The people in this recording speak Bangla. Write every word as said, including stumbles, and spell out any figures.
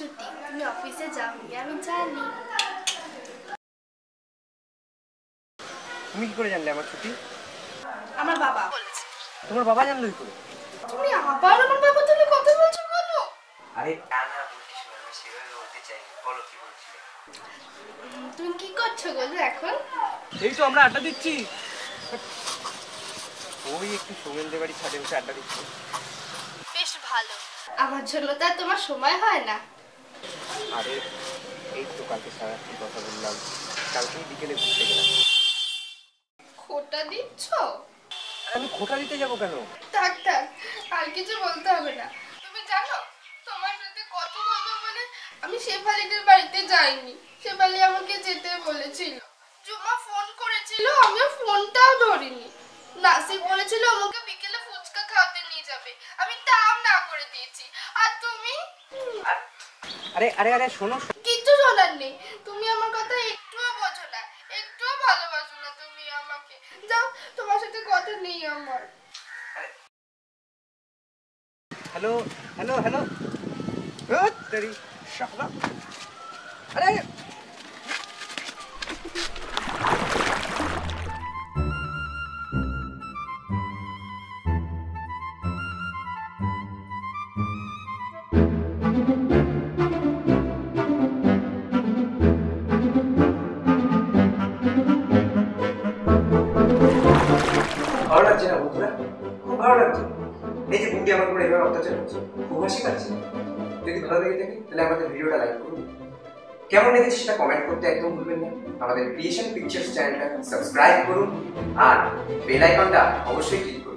छुट्टी, मैं ऑफिस से जाऊंगी আমি জানি। তুমি কি করে জানলে আমার ছুটি? আমার বাবা বলেছে। তোমার বাবা জানলো কি করে? তুমি আবার আমার বাবা তুমি কথা বলছো কেন? আরে না না কিছু না, আমি সেভাবে বলতে চাই। বলো কি বলছিলে? তুমি কি করছো গো এখন? এই তো আমরা আড্ডা দিচ্ছি। ওই একটু সোমেনদের বাড়ি ছাদে বসে আড্ডা দিচ্ছি। বেশ ভালো। আমার জন্য তো তোমার সময় হয় না। আরে এই তো কালকে সারা রাত কথা বললাম, কালকে বিকেলে ঘুরতে গেলাম। খোটা দিচ্ছ? আমি খোটা দিতে যাব কেন? থাক থাক, আর কিছু বলতে হবে না। তুমি জানো তোমার সাথে কত কথা বলে আমি শেফালিদের বাড়িতে যাইনি। শেফালি আমাকে যেতে বলেছিল, জুমা ফোন করেছিল, আমি ফোনটাও ধরিনি। নাসিব বলেছিল আমাকে বিকেলে ফুচকা খাওয়াতে নিয়ে যাবে, আমি তাও না করে দিয়েছি। আর তুমি? আরে আরে আরে শোনো, কিছু শোনার নেই। তুমি আমার কথা একটুও বোঝো না, একটুও ভালোবাসো না তুমি আমাকে। যাও, তোমার সাথে কথা নেই আমার। হ্যালো হ্যালো হ্যালো তেরি শালা। আরে কেমন লেগেছে সেটা কমেন্ট করতে একদম ভুলবেন না। আমাদের ক্রিয়েশন পিকচার্স চ্যানেলটা সাবস্ক্রাইব করুন আর বেল আইকনটা অবশ্যই ক্লিক করুন।